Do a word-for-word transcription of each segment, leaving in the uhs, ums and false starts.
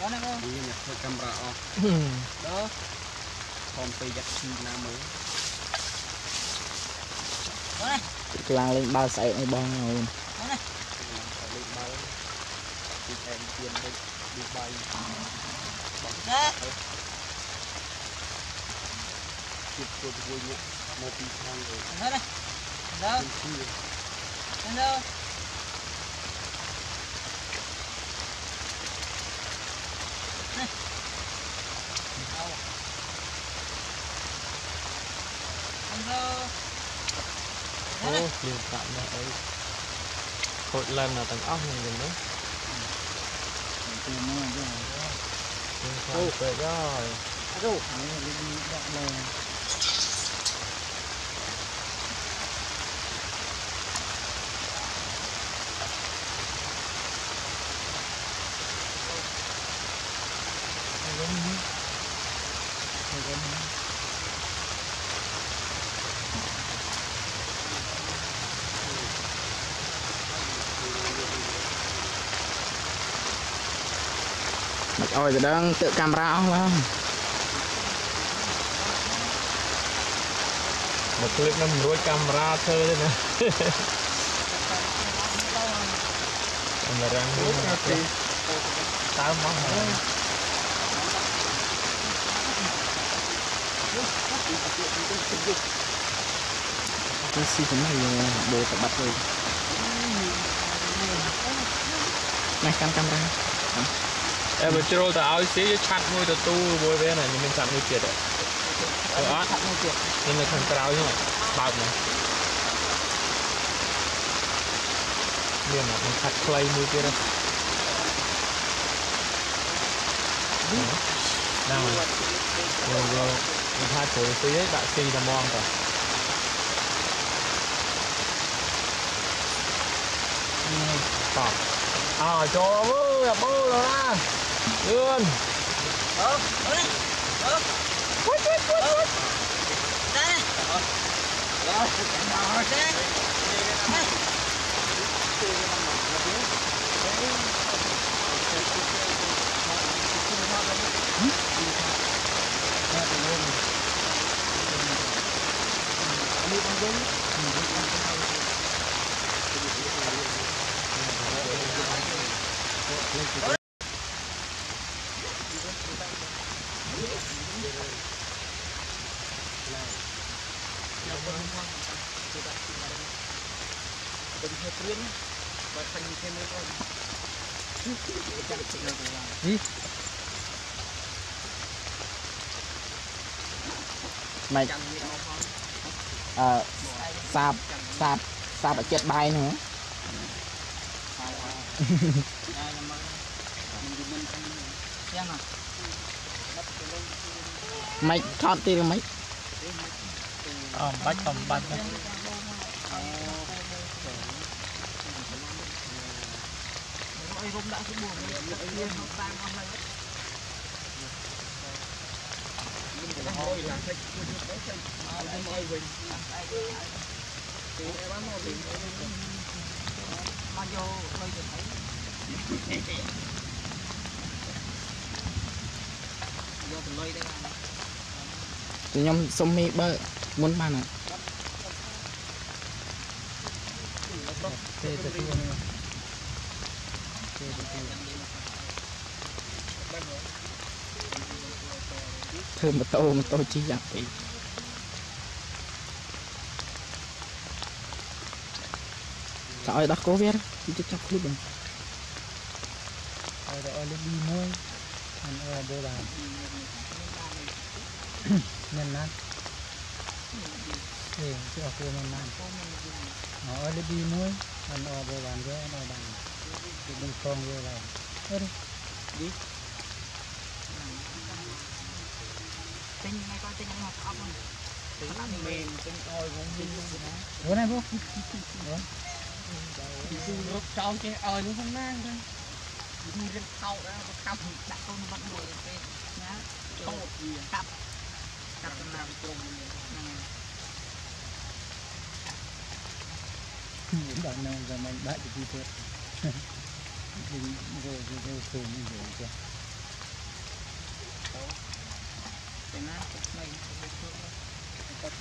Đó nè con. Đi nhập theo camera không? Đó. Còn tùy giặt xin nam mới. Đó nè. Làng lên bao sợi này bong rồi. Đó nè. Lên bao. Đi em tiền đi đi bay. Đó. Chụp cho vui nhé. Một tí thang rồi. Đó nè. Đó. Đó. Ô, nhiều tạm đấy. Hội lần là tầng ốc mình rồi. Ô, rồi. Rồi. Mặc ôi giờ đang tự camera không lắm. Một clip nó nuôi camera thôi đấy nè. Camera nuôi cái tao mong hơn. Cái xì cũng này đồ tập bắt rồi. Này cam camera. Em vừa trôi tao áo xí chặt môi tao tu bôi bên này nhưng mình chặt môi kiệt đấy. Đó. Nhưng mà thằng tao như này bạc này. Nên là mình chặt clay môi kia đây. Đang rồi. Rồi rồi mình hai tuổi xí ấy bạn xì là mong rồi. Tỏ. À trời ơi, bố rồi đó. Ươn. Ơ, ơi. Ơ. Quất quất quất. Đây. Đó, cái nào rồi thế? Hãy subscribe cho kênh Ghiền Mì Gõ để không mày thọt đi mày ờ bách tầm bạch đấy tụi nhóm sông mi bơi muốn bàn à thơm mà tô mà tô chi giặt vậy trời đất cố viết chứ chắc clip này rồi rồi lên đi muối ăn ở đây là nên nát để cho cô mình ăn nó ở đây đi muối ăn ở đây bàn với ở đây bàn thì mình con rồi là hết đi tinh này coi tinh ngọt ốc không tinh mềm tinh oi cũng tinh luôn đó bữa nay bố lúc trâu chơi ơi nó không nang thôi mình lên tàu ra và cặp đặt con bắt đuổi lên nhá không một gì cặp cặp làm cùng những đoạn này giờ mình đã được đi chơi rồi rồi rồi rồi rồi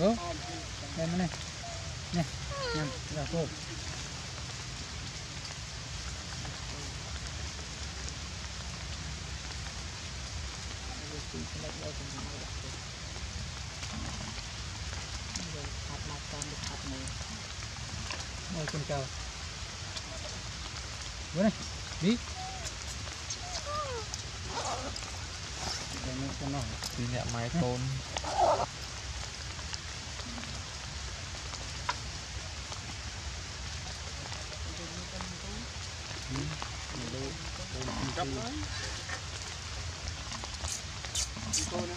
Ủa? Đây này. Nè, nhầm, giả cô. Ôi con trâu. Bữa này, đi. Đây nó con nó, tí nhẹ máy tôn. Hãy subscribe cho kênh Ghiền Mì Gõ để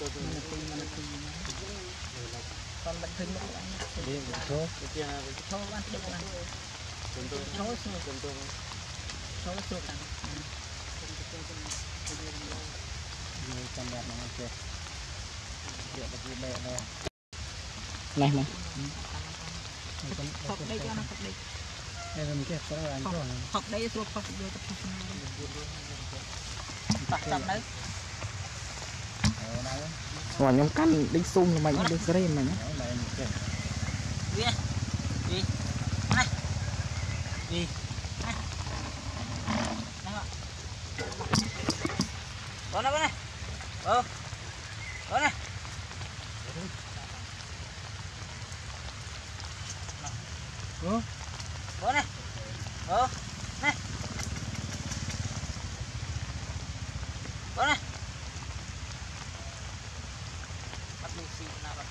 không bỏ lỡ những video hấp dẫn. Hãy subscribe cho kênh Ghiền Mì Gõ để không bỏ lỡ những video hấp dẫn. Hãy subscribe cho kênh Ghiền Mì Gõ để không bỏ lỡ những video hấp dẫn. Bố này, bố này, bố này, bắt mình xịt nào rồi,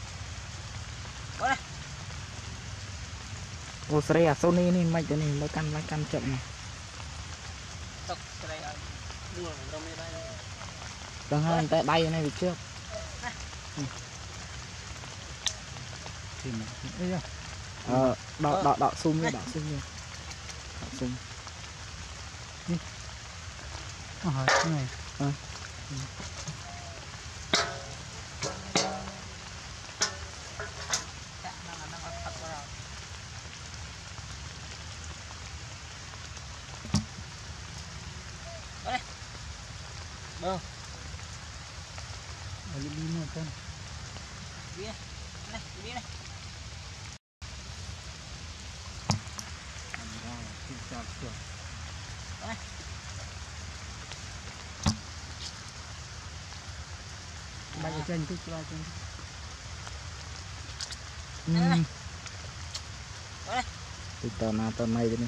bố này, bố sợi à sau này này mấy cái này mới căn mới căn chậm này, tóc sợi à, đuôi nó mới bay đây, đằng hai tay bay này bị trước, tìm đấy chưa? Ờ, đọ, đọ, đọ sung đi, đọ sung đi. Đọ sung đi. Ờ, cái này. Ờ. Đó đây. Đâu. Ở đi đi con. Đi này, này, đi này. Hãy subscribe cho kênh Ghiền Mì Gõ để không bỏ lỡ những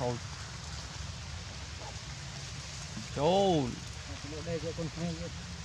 Rồi. Trời. Nó đây cho con cái.